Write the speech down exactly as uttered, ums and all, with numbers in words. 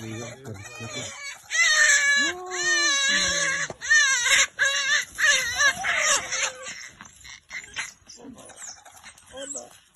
Legal oh no.